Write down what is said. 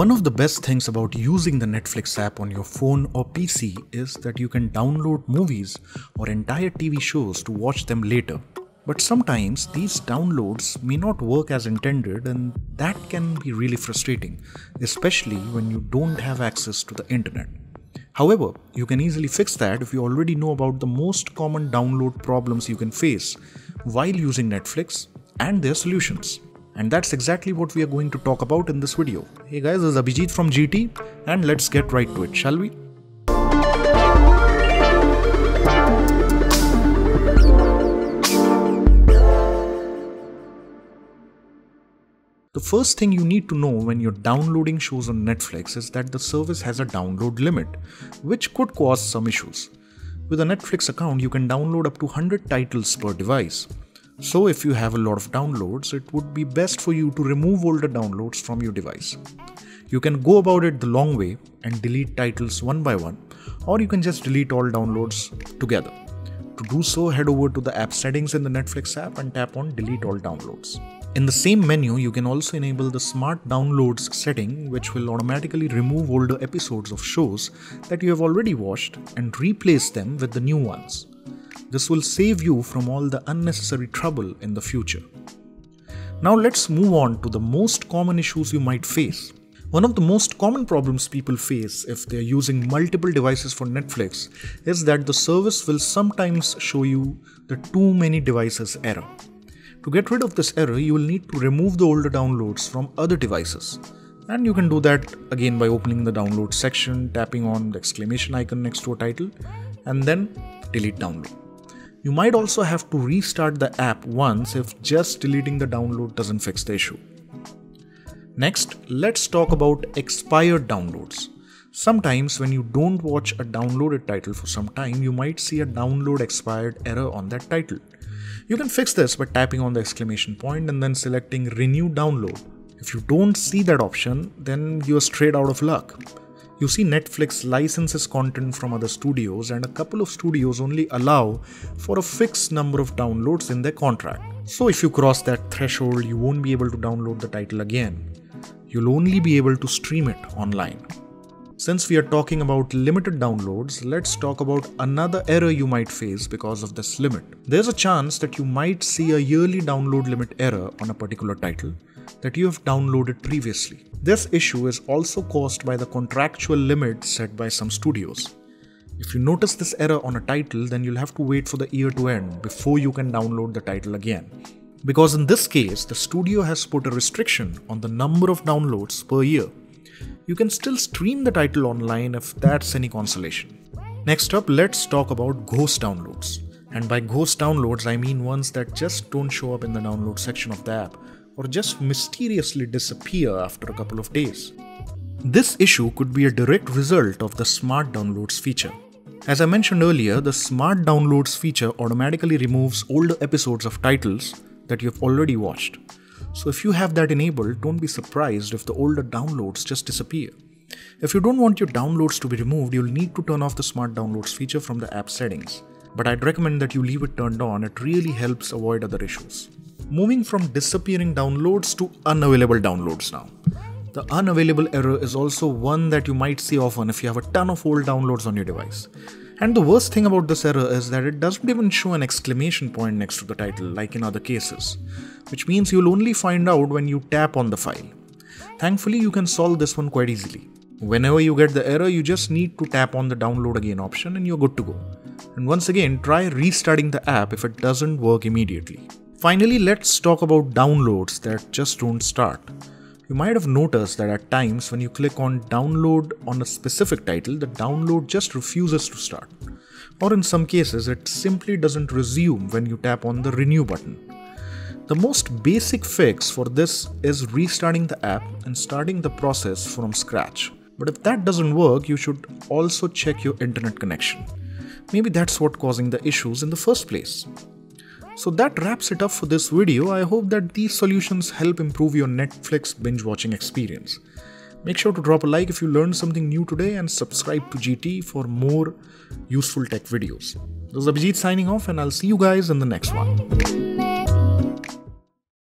One of the best things about using the Netflix app on your phone or PC is that you can download movies or entire TV shows to watch them later. But sometimes these downloads may not work as intended, and that can be really frustrating, especially when you don't have access to the internet. However, you can easily fix that if you already know about the most common download problems you can face while using Netflix and their solutions. And that's exactly what we are going to talk about in this video. Hey guys, this is Abhijit from GT, and let's get right to it, shall we? The first thing you need to know when you're downloading shows on Netflix is that the service has a download limit, which could cause some issues. With a Netflix account, you can download up to 100 titles per device. So if you have a lot of downloads, it would be best for you to remove older downloads from your device. You can go about it the long way and delete titles one by one, or you can just delete all downloads together. To do so, head over to the app settings in the Netflix app and tap on Delete All Downloads. In the same menu, you can also enable the Smart Downloads setting, which will automatically remove older episodes of shows that you have already watched and replace them with the new ones. This will save you from all the unnecessary trouble in the future. Now let's move on to the most common issues you might face. One of the most common problems people face if they are using multiple devices for Netflix is that the service will sometimes show you the too many devices error. To get rid of this error, you will need to remove the older downloads from other devices. And you can do that again by opening the download section, tapping on the exclamation icon next to a title, and then delete download. You might also have to restart the app once if just deleting the download doesn't fix the issue. Next, let's talk about expired downloads. Sometimes when you don't watch a downloaded title for some time, you might see a download expired error on that title. You can fix this by tapping on the exclamation point and then selecting Renew Download. If you don't see that option, then you're straight out of luck. You see, Netflix licenses content from other studios, and a couple of studios only allow for a fixed number of downloads in their contract. So if you cross that threshold, you won't be able to download the title again. You'll only be able to stream it online. Since we are talking about limited downloads, let's talk about another error you might face because of this limit. There's a chance that you might see a yearly download limit error on a particular title that you have downloaded previously. This issue is also caused by the contractual limit set by some studios. If you notice this error on a title, then you'll have to wait for the year to end before you can download the title again. Because in this case, the studio has put a restriction on the number of downloads per year. You can still stream the title online if that's any consolation. Next up, let's talk about ghost downloads. And by ghost downloads, I mean ones that just don't show up in the download section of the app, or just mysteriously disappear after a couple of days. This issue could be a direct result of the Smart Downloads feature. As I mentioned earlier, the Smart Downloads feature automatically removes older episodes of titles that you have already watched. So if you have that enabled, don't be surprised if the older downloads just disappear. If you don't want your downloads to be removed, you'll need to turn off the Smart Downloads feature from the app settings. But I'd recommend that you leave it turned on. It really helps avoid other issues. Moving from disappearing downloads to unavailable downloads now. The unavailable error is also one that you might see often if you have a ton of old downloads on your device. And the worst thing about this error is that it doesn't even show an exclamation point next to the title like in other cases, which means you'll only find out when you tap on the file. Thankfully, you can solve this one quite easily. Whenever you get the error, you just need to tap on the download again option and you're good to go. And once again, try restarting the app if it doesn't work immediately. Finally, let's talk about downloads that just don't start. You might have noticed that at times when you click on download on a specific title, the download just refuses to start. Or in some cases, it simply doesn't resume when you tap on the renew button. The most basic fix for this is restarting the app and starting the process from scratch. But if that doesn't work, you should also check your internet connection. Maybe that's what's causing the issues in the first place. So that wraps it up for this video. I hope that these solutions help improve your Netflix binge watching experience. Make sure to drop a like if you learned something new today, and subscribe to GT for more useful tech videos. This is Abhijit signing off, and I'll see you guys in the next one.